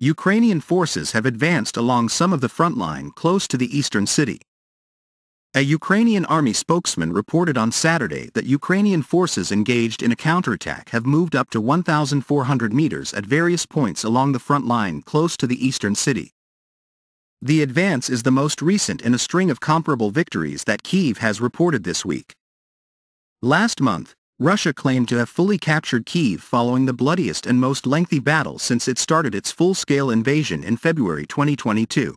Ukrainian forces have advanced along some of the front line close to the eastern city. A Ukrainian army spokesman reported on Saturday that Ukrainian forces engaged in a counterattack have moved up to 1,400 meters at various points along the front line close to the eastern city. The advance is the most recent in a string of comparable victories that Kyiv has reported this week. Last month, Russia claimed to have fully captured Kyiv following the bloodiest and most lengthy battle since it started its full-scale invasion in February 2022.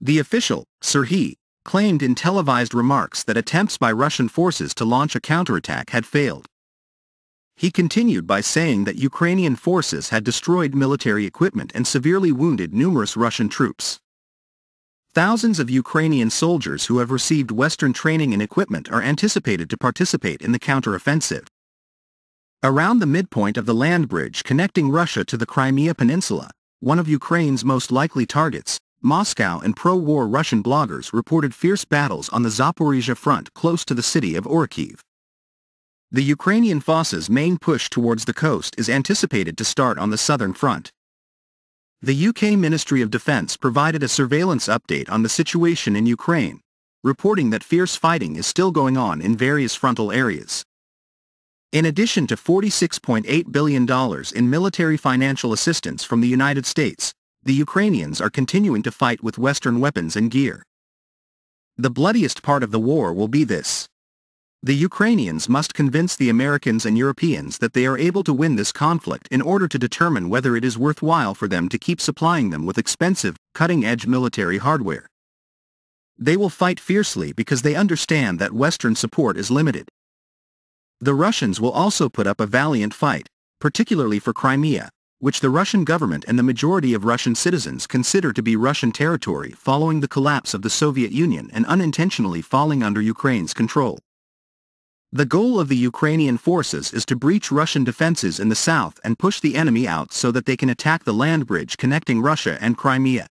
The official, Serhii, claimed in televised remarks that attempts by Russian forces to launch a counterattack had failed. He continued by saying that Ukrainian forces had destroyed military equipment and severely wounded numerous Russian troops. Thousands of Ukrainian soldiers who have received Western training and equipment are anticipated to participate in the counteroffensive. Around the midpoint of the land bridge connecting Russia to the Crimea Peninsula, one of Ukraine's most likely targets, Moscow and pro-war Russian bloggers reported fierce battles on the Zaporizhzhia front close to the city of Orikhiv. The Ukrainian forces' main push towards the coast is anticipated to start on the southern front. The UK Ministry of Defence provided a surveillance update on the situation in Ukraine, reporting that fierce fighting is still going on in various frontal areas. In addition to $46.8 billion in military financial assistance from the United States, the Ukrainians are continuing to fight with Western weapons and gear. The bloodiest part of the war will be this. The Ukrainians must convince the Americans and Europeans that they are able to win this conflict in order to determine whether it is worthwhile for them to keep supplying them with expensive, cutting-edge military hardware. They will fight fiercely because they understand that Western support is limited. The Russians will also put up a valiant fight, particularly for Crimea, which the Russian government and the majority of Russian citizens consider to be Russian territory following the collapse of the Soviet Union and unintentionally falling under Ukraine's control. The goal of the Ukrainian forces is to breach Russian defenses in the south and push the enemy out so that they can attack the land bridge connecting Russia and Crimea.